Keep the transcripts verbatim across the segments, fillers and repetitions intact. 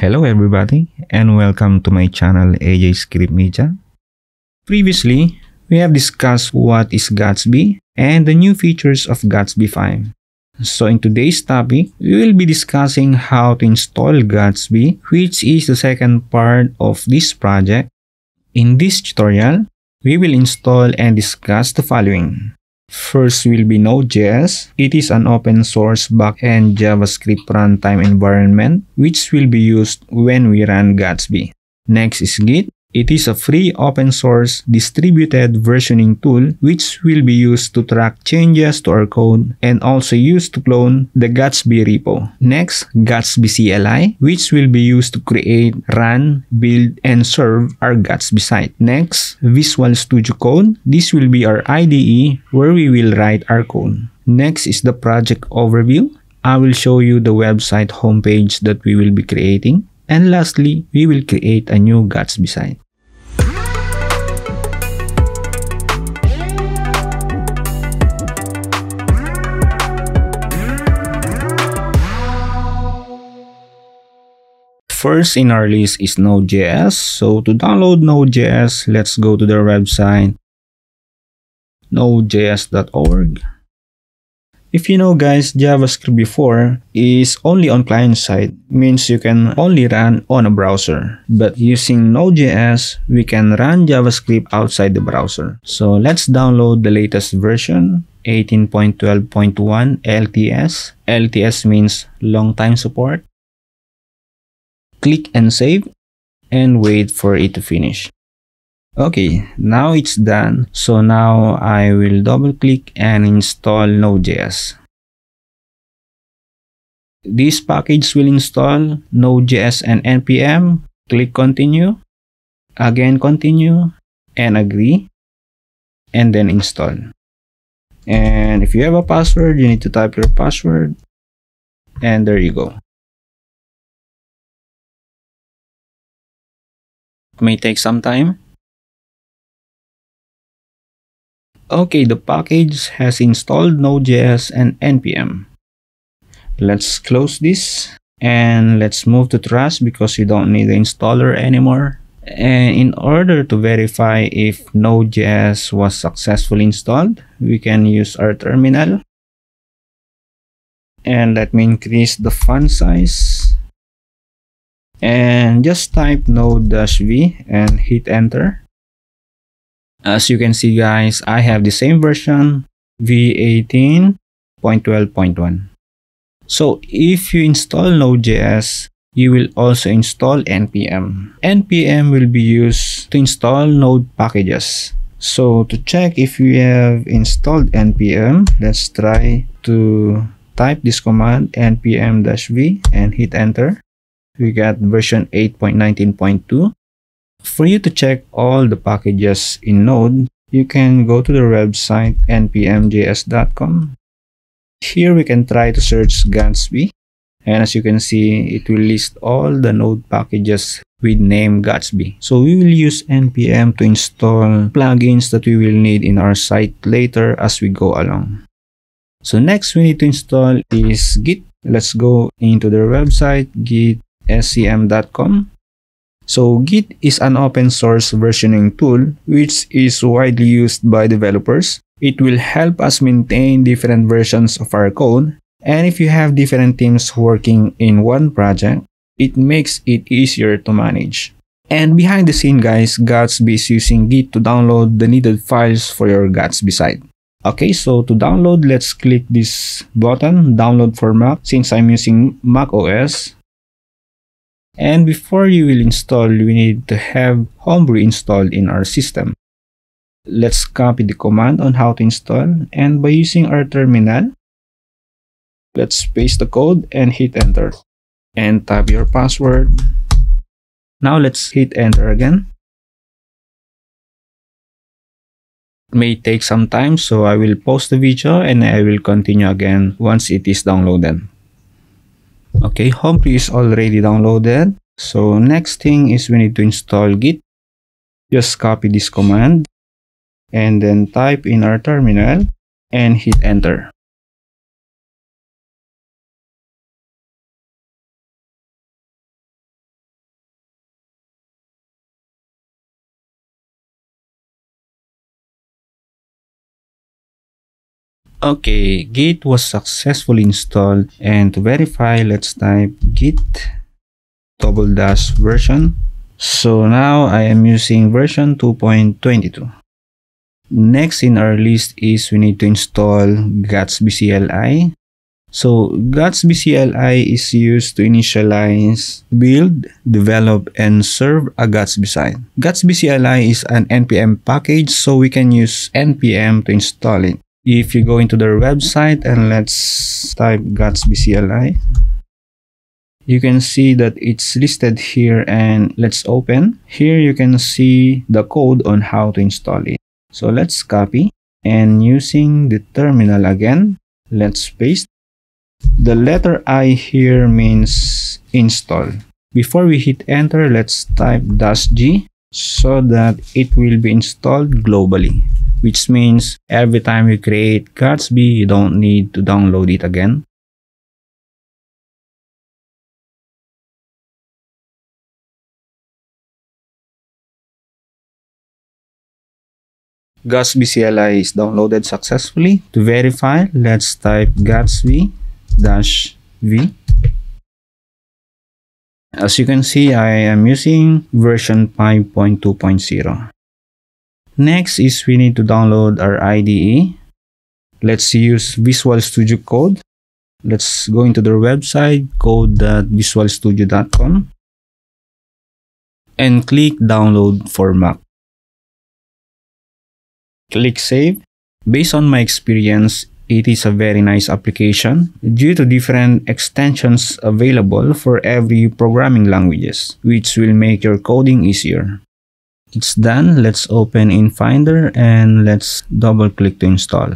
Hello everybody and welcome to my channel A J Script Media. Previously, we have discussed what is Gatsby and the new features of Gatsby five. So in today's topic, we will be discussing how to install Gatsby, which is the second part of this project. In this tutorial, we will install and discuss the following. First will be Node.js. It is an open source backend JavaScript runtime environment which will be used when we run Gatsby. Next is Git. It is a free open source distributed versioning tool which will be used to track changes to our code and also used to clone the Gatsby repo. Next, Gatsby C L I, which will be used to create, run, build, and serve our Gatsby site. Next, Visual Studio Code. This will be our I D E where we will write our code. Next is the project overview. I will show you the website homepage that we will be creating. And lastly, we will create a new Gatsby site. First in our list is Node.js. So to download Node.js, let's go to their website, node j s dot org. If you know guys, JavaScript before is only on client side, means you can only run on a browser. But using Node.js, we can run JavaScript outside the browser. So let's download the latest version, eighteen point twelve point one L T S. L T S means long time support. Click and save and wait for it to finish. Okay, now it's done. So now I will double click and install Node.js. This package will install Node.js and N P M. Click continue, again continue, and agree, and then install. And if you have a password, you need to type your password, and there you go. It may take some time. Okay, the package has installed Node.js and N P M. Let's close this and let's move to trust because you don't need the installer anymore. And in order to verify if Node.js was successfully installed, we can use our terminal. And let me increase the font size. And just type node-v and hit enter. As you can see guys, I have the same version, v eighteen point twelve point one. So if you install Node.js, you will also install N P M. N P M will be used to install Node packages. So to check if you have installed N P M, let's try to type this command, npm-v, and hit enter. We got version eight point nineteen point two. For you to check all the packages in Node, you can go to the website n p m j s dot com. Here we can try to search Gatsby, and as you can see, it will list all the Node packages with name Gatsby. So we will use N P M to install plugins that we will need in our site later as we go along. So next we need to install is Git. Let's go into their website, git s c m dot com. So Git is an open source versioning tool which is widely used by developers. It will help us maintain different versions of our code, and if you have different teams working in one project, it makes it easier to manage. And behind the scene guys, Gatsby is using Git to download the needed files for your Gatsby site. Okay, so to download, let's click this button, download for Mac, since I'm using Mac O S. And before you will install, we need to have Homebrew installed in our system. Let's copy the command on how to install, and by using our terminal, let's paste the code and hit enter. And type your password. Now let's hit enter again. It may take some time, so I will pause the video and I will continue again once it is downloaded. Okay, Homebrew is already downloaded. So next thing is we need to install Git. Just copy this command and then type in our terminal and hit enter. Okay, Git was successfully installed, and to verify, let's type git double dash version. So now I am using version two point twenty-two. Next in our list is we need to install Gatsby C L I. So Gatsby C L I is used to initialize, build, develop, and serve a Gatsby site. Gatsby C L I is an N P M package, so we can use N P M to install it. If you go into their website and let's type Gatsby C L I, you can see that it's listed here, and let's open. Here you can see the code on how to install it. So let's copy, and using the terminal again, let's paste. The letter I here means install. Before we hit enter, let's type dash G so that it will be installed globally, which means every time you create Gatsby, you don't need to download it again. Gatsby C L I is downloaded successfully. To verify, let's type Gatsby dash v. As you can see, I am using version five point two point zero. Next is we need to download our I D E. Let's use Visual Studio Code. Let's go into their website, code dot visual studio dot com, and click download for Mac. Click save. Based on my experience, it is a very nice application due to different extensions available for every programming languages, which will make your coding easier. It's done. Let's open in Finder and let's double click to install.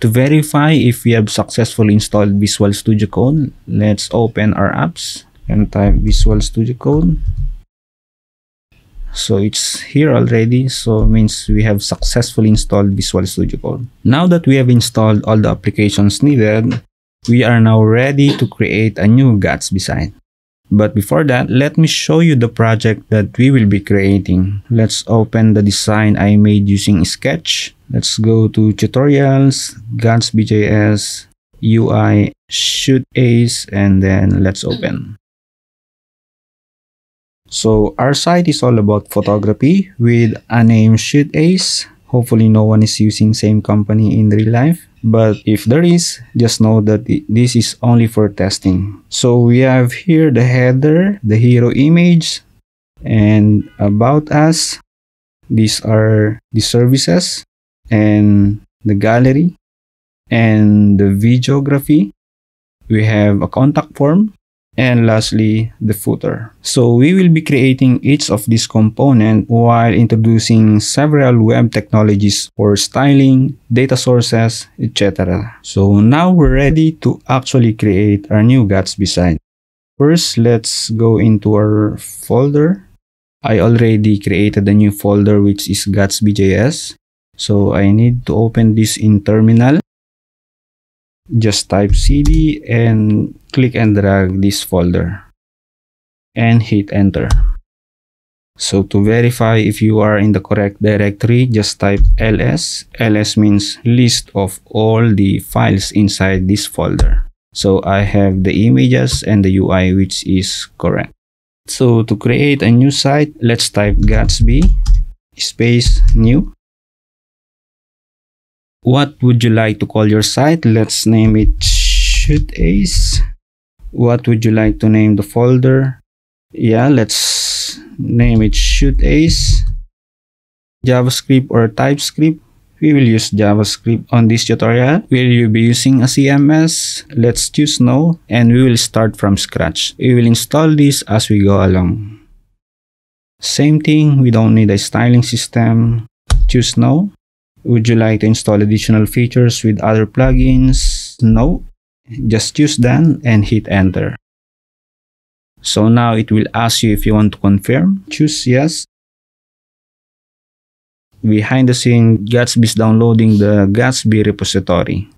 To verify if we have successfully installed Visual Studio Code, let's open our apps and type Visual Studio Code. So it's here already, so it means we have successfully installed Visual Studio Code. Now that we have installed all the applications needed, we are now ready to create a new Gatsby site. But before that, let me show you the project that we will be creating. Let's open the design I made using Sketch. Let's go to Tutorials, Gatsby dot J S, U I, ShootAce, and then let's open. So our site is all about photography with a name ShootAce. Hopefully no one is using same company in real life, but if there is, just know that this is only for testing. So we have here the header, the hero image, and about us. These are the services and the gallery and the videography. We have a contact form. And lastly, the footer. So we will be creating each of these components while introducing several web technologies for styling, data sources, et cetera. So now we're ready to actually create our new Gatsby site. First, let's go into our folder. I already created a new folder which is Gatsby dot J S. So I need to open this in terminal. Just type cd and click and drag this folder and hit enter. So to verify if you are in the correct directory, just type ls. Ls means list of all the files inside this folder. So I have the images and the U I, which is correct. So to create a new site, let's type Gatsby space new. What would you like to call your site? Let's name it ShootAce. What would you like to name the folder? Yeah, let's name it ShootAce. JavaScript or TypeScript? We will use JavaScript on this tutorial. Will you be using a C M S? Let's choose no, and we will start from scratch. We will install this as we go along. Same thing, we don't need a styling system. Choose no. Would you like to install additional features with other plugins? No. Just choose done and hit enter. So now it will ask you if you want to confirm. Choose yes. Behind the scene, Gatsby is downloading the Gatsby repository.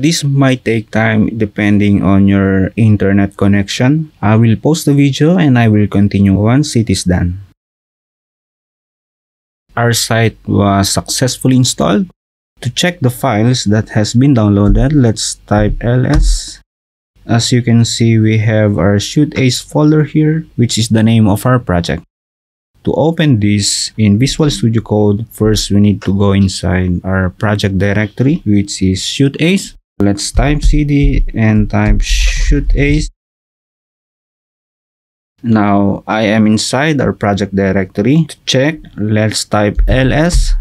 This might take time depending on your internet connection. I will pause the video and I will continue once it is done. Our site was successfully installed. To check the files that has been downloaded, let's type ls. As you can see, we have our ShootAce folder here, which is the name of our project. To open this in Visual Studio Code, first we need to go inside our project directory, which is ShootAce. Let's type cd and type ShootAce. Now I am inside our project directory. To check, let's type ls.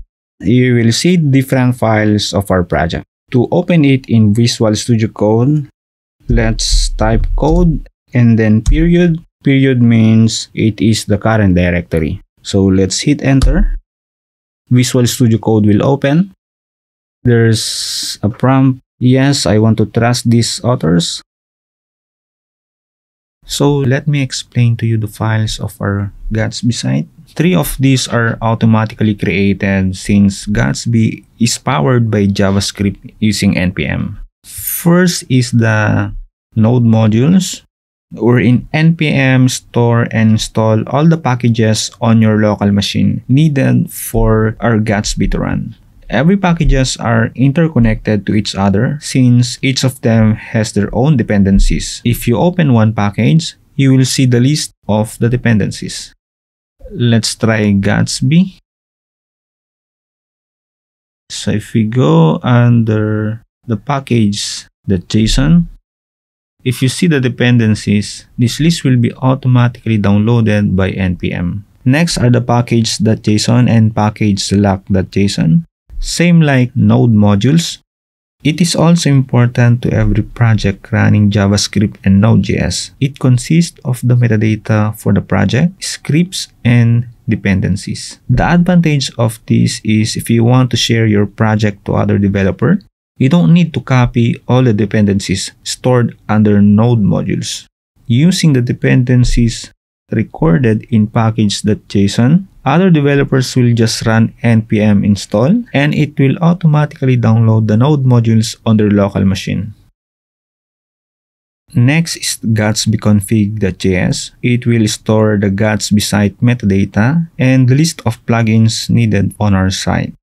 You will see different files of our project. To open it in Visual Studio Code, let's type code and then period. Period means it is the current directory. So let's hit enter. Visual Studio Code will open. There's a prompt. Yes, I want to trust these authors. So let me explain to you the files of our Gatsby site. Three of these are automatically created since Gatsby is powered by JavaScript using N P M. First is the node modules. Or in N P M, store and install all the packages on your local machine needed for our Gatsby to run. Every packages are interconnected to each other since each of them has their own dependencies. If you open one package, you will see the list of the dependencies. Let's try Gatsby. So if we go under the package, the JSON, if you see the dependencies, this list will be automatically downloaded by N P M. Next are the package.json and package.select.json. Same like node modules. It is also important to every project running JavaScript and Node.js. It consists of the metadata for the project, scripts, and dependencies. The advantage of this is if you want to share your project to other developer, you don't need to copy all the dependencies stored under node modules. Using the dependencies recorded in package.json, other developers will just run npm install and it will automatically download the node modules on their local machine. Next is gatsby config dot j s. It will store the Gatsby site metadata and the list of plugins needed on our site.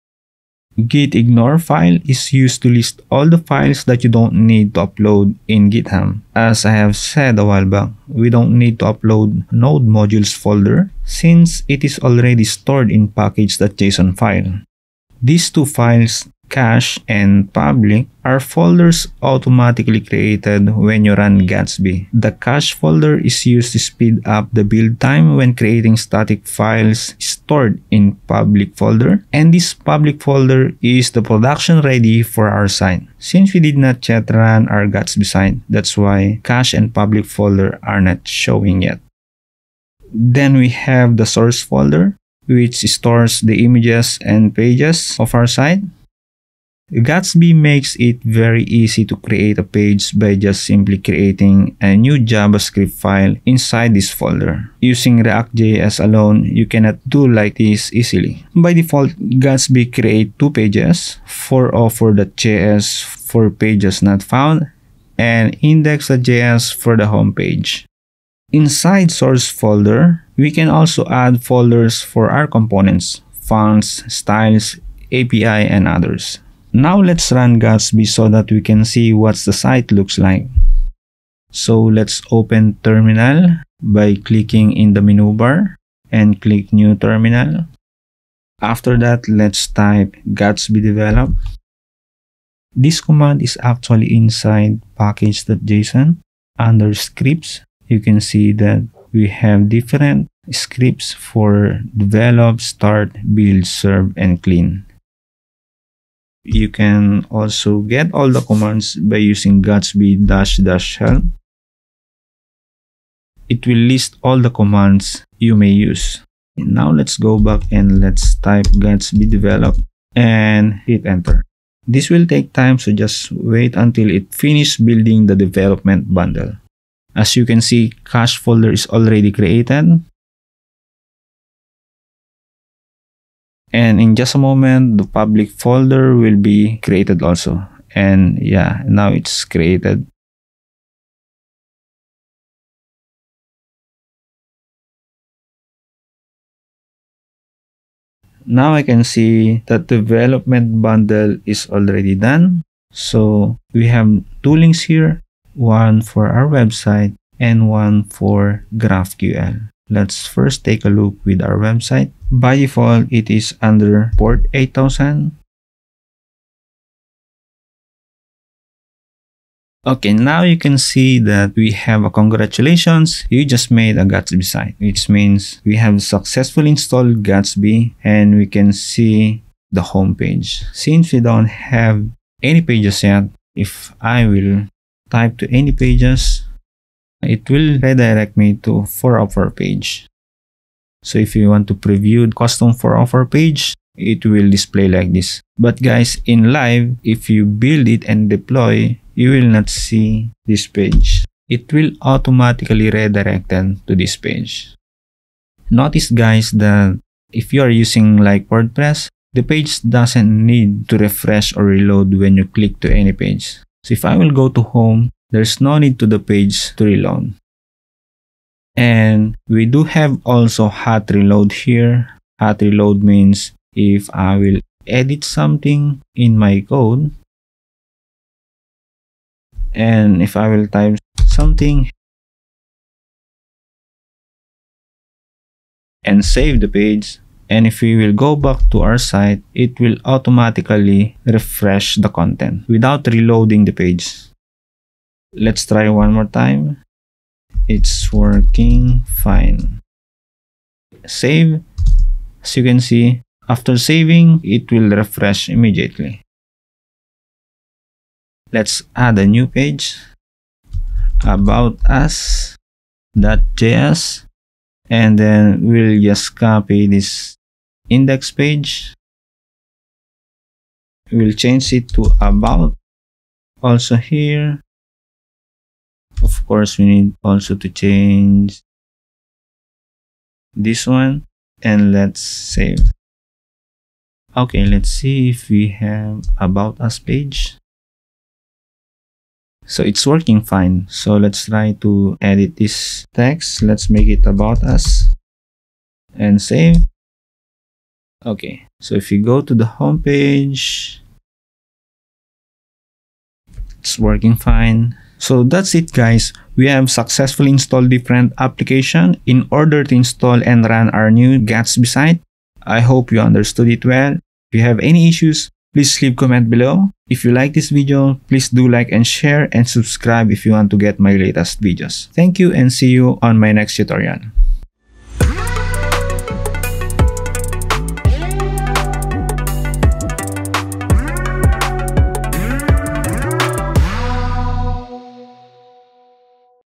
Git ignore file is used to list all the files that you don't need to upload in GitHub. As I have said a while back, we don't need to upload node modules folder since it is already stored in package.json file. These two files, cache and public, are folders automatically created when you run Gatsby. The cache folder is used to speed up the build time when creating static files stored in public folder, and this public folder is the production ready for our site. Since we did not yet run our Gatsby site, that's why cache and public folder are not showing yet. Then we have the source folder, which stores the images and pages of our site. Gatsby makes it very easy to create a page by just simply creating a new JavaScript file inside this folder. Using React.js alone, you cannot do like this easily. By default, Gatsby creates two pages, for offer.js for pages not found, and index.js for the home page. Inside source folder, we can also add folders for our components, fonts, styles, A P I, and others. Now let's run Gatsby so that we can see what the site looks like. So let's open terminal by clicking in the menu bar and click new terminal. After that, let's type Gatsby develop. This command is actually inside package.json. Under scripts, you can see that we have different scripts for develop, start, build, serve, and clean. You can also get all the commands by using gatsby dash dash help. It will list all the commands you may use. Now let's go back and let's type gatsby develop and hit enter. This will take time, so just wait until it finishes building the development bundle. As you can see, cache folder is already created. And in just a moment, the public folder will be created also. And yeah, now it's created. Now I can see that development bundle is already done. So we have two links here, one for our website and one for GraphQL. Let's first take a look with our website. By default, it is under port eight thousand. Okay, now you can see that we have a congratulations, you just made a Gatsby site, which means we have successfully installed Gatsby, and we can see the home page. Since we don't have any pages yet, if I will type to any pages, it will redirect me to for offer page. So if you want to preview custom for offer page, it will display like this. But guys, in live, if you build it and deploy, you will not see this page. It will automatically redirect them to this page. Notice guys that if you are using like WordPress, the page doesn't need to refresh or reload when you click to any page. So if I will go to home, there's no need to the page to reload. And we do have also hot reload here. Hot reload means if I will edit something in my code, and if I will type something and save the page, and if we will go back to our site, it will automatically refresh the content without reloading the page. Let's try one more time. It's working fine. Save. As you can see, after saving, it will refresh immediately. Let's add a new page, about us .js, and then we'll just copy this index page. We'll change it to about. Also here, of course, we need also to change this one, and let's save. Okay, let's see if we have about us page. So it's working fine. So let's try to edit this text. Let's make it about us and save. Okay, so if you go to the home page, it's working fine. So that's it guys, we have successfully installed different application in order to install and run our new Gatsby site. I hope you understood it well. If you have any issues, please leave comment below. If you like this video, please do like and share and subscribe if you want to get my latest videos. Thank you and see you on my next tutorial.